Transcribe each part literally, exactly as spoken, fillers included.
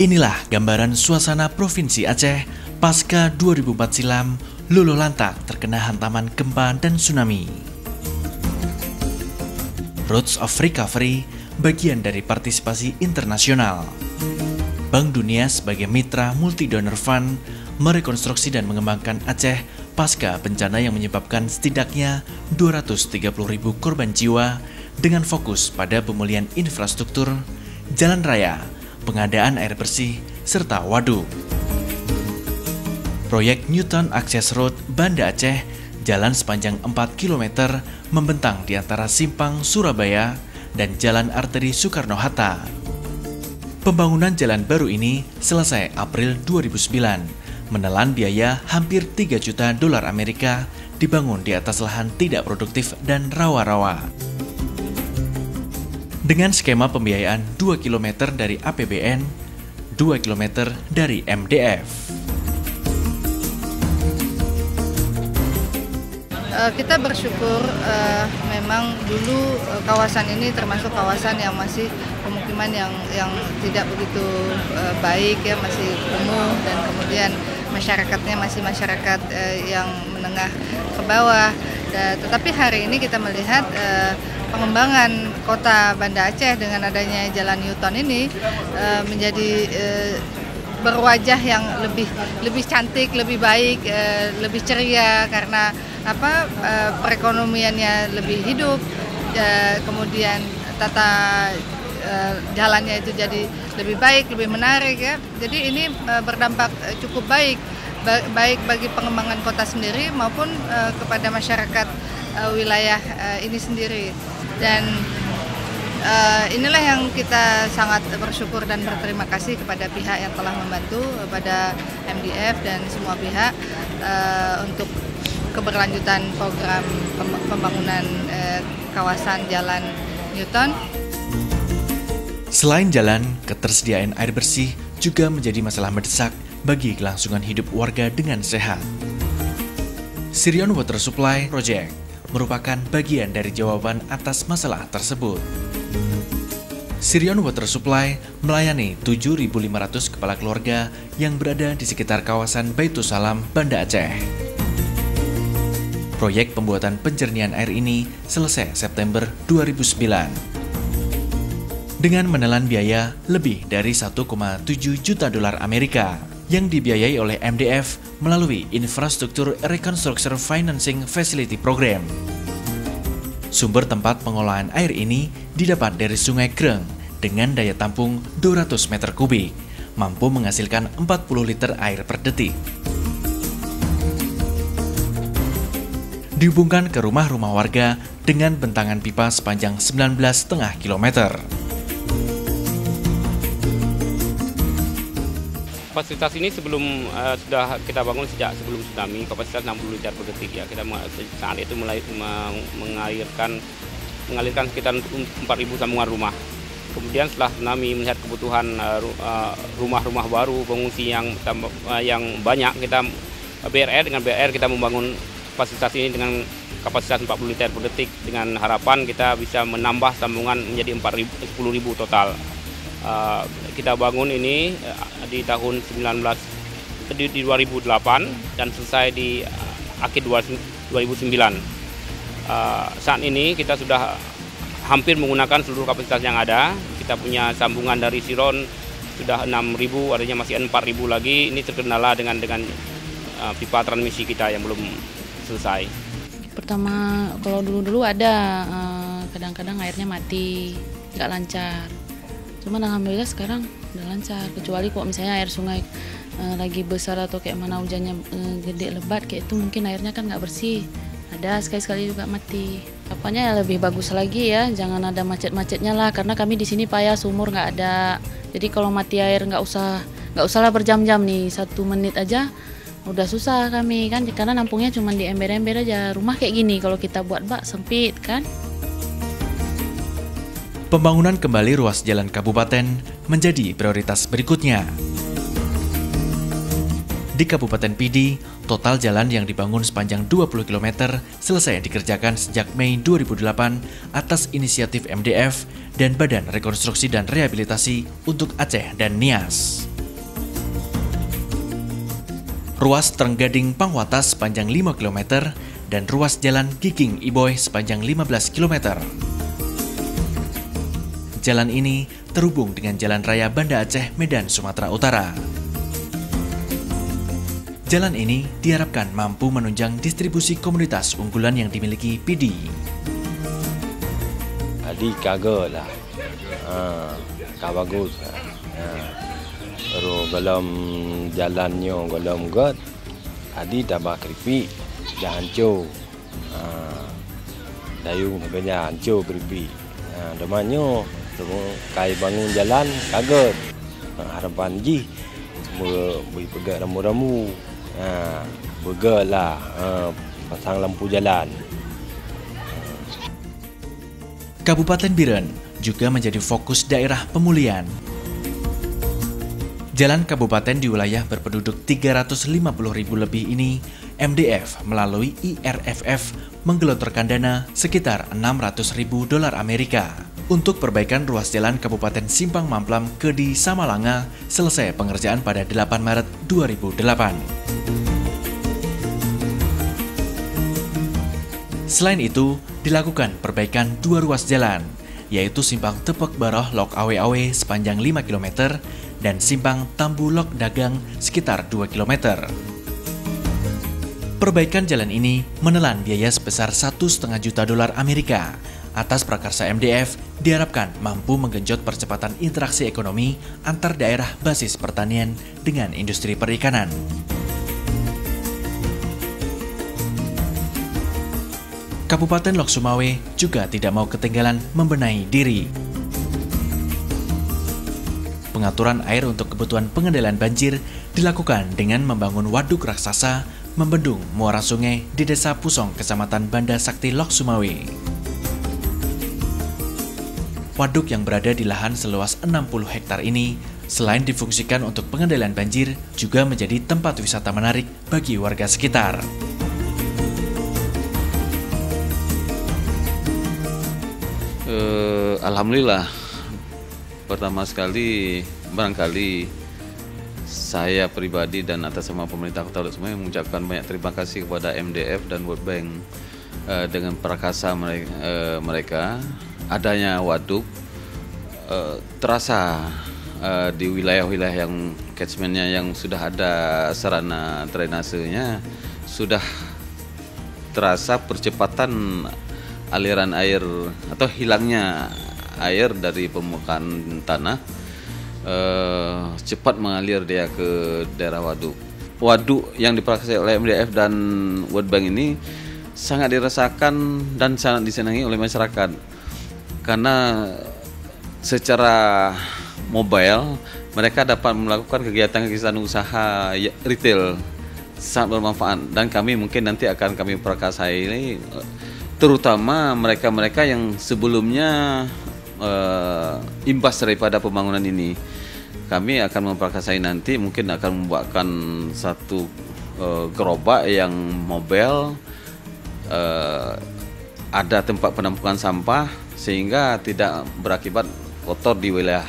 Inilah gambaran suasana Provinsi Aceh pasca dua ribu empat silam luluh lantak terkena hantaman gempa dan tsunami. Roots of Recovery bagian dari partisipasi internasional. Bank Dunia sebagai mitra multidonor fund merekonstruksi dan mengembangkan Aceh pasca bencana yang menyebabkan setidaknya dua ratus tiga puluh ribu korban jiwa dengan fokus pada pemulihan infrastruktur, jalan raya, pengadaan air bersih, serta waduk. Proyek Newton Access Road Banda Aceh, jalan sepanjang empat kilometer membentang di antara Simpang Surabaya dan Jalan Arteri Soekarno-Hatta. Pembangunan jalan baru ini selesai April dua ribu sembilan, menelan biaya hampir tiga juta dolar Amerika, dibangun di atas lahan tidak produktif dan rawa-rawa. Dengan skema pembiayaan dua kilometer dari A P B N, dua kilometer dari M D F. Kita bersyukur uh, memang dulu uh, kawasan ini termasuk kawasan yang masih pemukiman yang yang tidak begitu uh, baik, ya, masih kumuh, dan kemudian masyarakatnya masih masyarakat uh, yang menengah ke bawah. Uh, tetapi hari ini kita melihat uh, pengembangan kota Banda Aceh dengan adanya Jalan Newton ini uh, menjadi uh, berwajah yang lebih lebih cantik, lebih baik, uh, lebih ceria, karena apa uh, perekonomiannya lebih hidup, uh, kemudian tata uh, jalannya itu jadi lebih baik, lebih menarik, ya. Jadi ini uh, berdampak cukup baik baik bagi pengembangan kota sendiri maupun uh, kepada masyarakat uh, wilayah uh, ini sendiri. Dan uh, inilah yang kita sangat bersyukur dan berterima kasih kepada pihak yang telah membantu, kepada M D F dan semua pihak uh, untuk keberlanjutan program pembangunan uh, kawasan Jalan Newton. Selain jalan, ketersediaan air bersih juga menjadi masalah mendesak bagi kelangsungan hidup warga dengan sehat. Siron Water Supply Project merupakan bagian dari jawaban atas masalah tersebut. Siron Water Supply melayani tujuh ribu lima ratus kepala keluarga yang berada di sekitar kawasan Baitussalam, Banda Aceh. Proyek pembuatan penjernihan air ini selesai September dua ribu sembilan. Dengan menelan biaya lebih dari satu koma tujuh juta dolar Amerika yang dibiayai oleh M D F melalui Infrastructure Reconstruction Financing Facility Program. Sumber tempat pengolahan air ini didapat dari Sungai Kreng dengan daya tampung dua ratus meter kubik, mampu menghasilkan empat puluh liter air per detik. Dihubungkan ke rumah-rumah warga dengan bentangan pipa sepanjang sembilan belas koma lima kilometer. Kapasitas ini sebelum uh, sudah kita bangun sejak sebelum tsunami, kapasitas enam puluh liter per detik, ya. Kita saat itu mulai mengalirkan mengalirkan sekitar empat ribu sambungan rumah. Kemudian setelah tsunami, melihat kebutuhan rumah-rumah uh, baru pengungsi yang uh, yang banyak, kita B R R dengan B R R kita membangun kapasitas ini dengan kapasitas empat puluh liter per detik, dengan harapan kita bisa menambah sambungan menjadi sepuluh ribu total. Uh, kita bangun ini uh, di tahun dua ribu delapan dan selesai di uh, akhir dua ribu sembilan. Uh, saat ini kita sudah hampir menggunakan seluruh kapasitas yang ada. Kita punya sambungan dari Siron sudah enam ribu, adanya masih empat ribu lagi. Ini terkendala dengan dengan uh, pipa transmisi kita yang belum selesai. Pertama, kalau dulu-dulu ada kadang-kadang uh, airnya mati, nggak lancar. Cuman alhamdulillah sekarang udah lancar, kecuali kalau misalnya air sungai e, lagi besar atau kayak mana hujannya e, gede lebat kayak itu, mungkin airnya kan nggak bersih, ada sekali-sekali juga mati. Apanya ya lebih bagus lagi, ya, jangan ada macet-macetnya lah, karena kami di sini payah, sumur nggak ada. Jadi kalau mati air nggak usah nggak usah lah berjam-jam nih, satu menit aja udah susah kami, kan, karena nampungnya cuma di ember-ember aja. Rumah kayak gini kalau kita buat bak sempit, kan. Pembangunan kembali ruas jalan kabupaten menjadi prioritas berikutnya. Di Kabupaten Pidie, Total jalan yang dibangun sepanjang dua puluh kilometer selesai dikerjakan sejak Mei dua ribu delapan atas inisiatif M D F dan Badan Rekonstruksi dan Rehabilitasi untuk Aceh dan Nias. Ruas Terenggading Pangwatas sepanjang lima kilometer dan ruas Jalan Kiking Iboi sepanjang lima belas kilometer. Jalan ini terhubung dengan Jalan Raya Banda Aceh, Medan, Sumatera Utara. Jalan ini diharapkan mampu menunjang distribusi komunitas unggulan yang dimiliki Pidie. Tadi kagak lah, ah, kagak bagus. Ah. Terus belum jalannya, belum got. Tadi tambah keripik, dah hancur. Ah. Dayung sebenarnya hancur keripik. Nah, demanya kai bangun jalan kagak. Ah, harapan ji, semua boleh pegang ramu-ramu. Ha, burger lah, ha, pasang lampu jalan. Kabupaten Biren juga menjadi fokus daerah pemulihan. Jalan kabupaten di wilayah berpenduduk tiga ratus lima puluh ribu lebih ini, M D F melalui I R F F menggelontorkan dana sekitar enam ratus ribu dolar Amerika. Untuk perbaikan ruas jalan Kabupaten Simpang Mamplam ke di Samalanga selesai pengerjaan pada delapan Maret dua ribu delapan. Selain itu, dilakukan perbaikan dua ruas jalan, yaitu Simpang Tepek Baroh Lok Awe-Awe sepanjang lima kilometer dan Simpang Tambu Lok Dagang sekitar dua kilometer. Perbaikan jalan ini menelan biaya sebesar satu koma lima juta dolar Amerika. Atas prakarsa M D F, diharapkan mampu menggenjot percepatan interaksi ekonomi antar daerah basis pertanian dengan industri perikanan. Kabupaten Lhokseumawe juga tidak mau ketinggalan membenahi diri. Pengaturan air untuk kebutuhan pengendalian banjir dilakukan dengan membangun waduk raksasa membendung muara sungai di Desa Pusong, Kecamatan Banda Sakti, Lhokseumawe. Waduk yang berada di lahan seluas enam puluh hektar ini, selain difungsikan untuk pengendalian banjir, juga menjadi tempat wisata menarik bagi warga sekitar. Eh, Alhamdulillah, pertama sekali barangkali saya pribadi dan atas nama pemerintah Kota Lhokseumawe mengucapkan banyak terima kasih kepada M D F dan World Bank eh, dengan prakarsa mereka, eh, mereka adanya waduk eh, terasa eh, di wilayah-wilayah yang catchmentnya yang sudah ada sarana drainasenya sudah terasa percepatan aliran air atau hilangnya air dari permukaan tanah eh, cepat mengalir dia ke daerah waduk. Waduk yang dipakai oleh M D F dan World Bank ini sangat dirasakan dan sangat disenangi oleh masyarakat karena secara mobile mereka dapat melakukan kegiatan-kegiatan usaha retail sangat bermanfaat dan kami mungkin nanti akan kami perkasai ini terutama mereka-mereka yang sebelumnya uh, imbas daripada pembangunan ini. Kami akan memperkasai nanti mungkin akan membuatkan satu uh, gerobak yang mobile, uh, ada tempat penampungan sampah sehingga tidak berakibat kotor di wilayah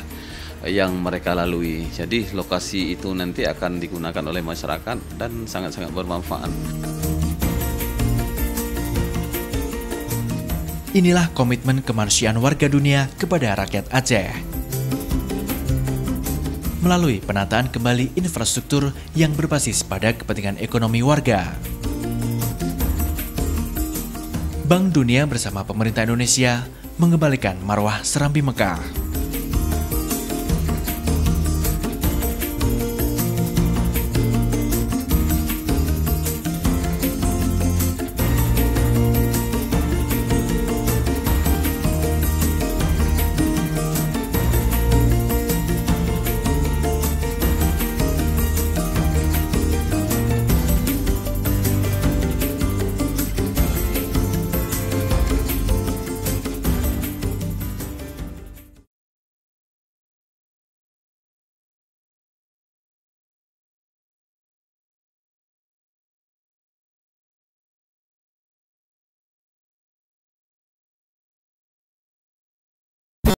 yang mereka lalui. Jadi lokasi itu nanti akan digunakan oleh masyarakat dan sangat-sangat bermanfaat. Inilah komitmen kemanusiaan warga dunia kepada rakyat Aceh. Melalui penataan kembali infrastruktur yang berbasis pada kepentingan ekonomi warga. Bank Dunia bersama pemerintah Indonesia mengembalikan marwah Serambi Mekah.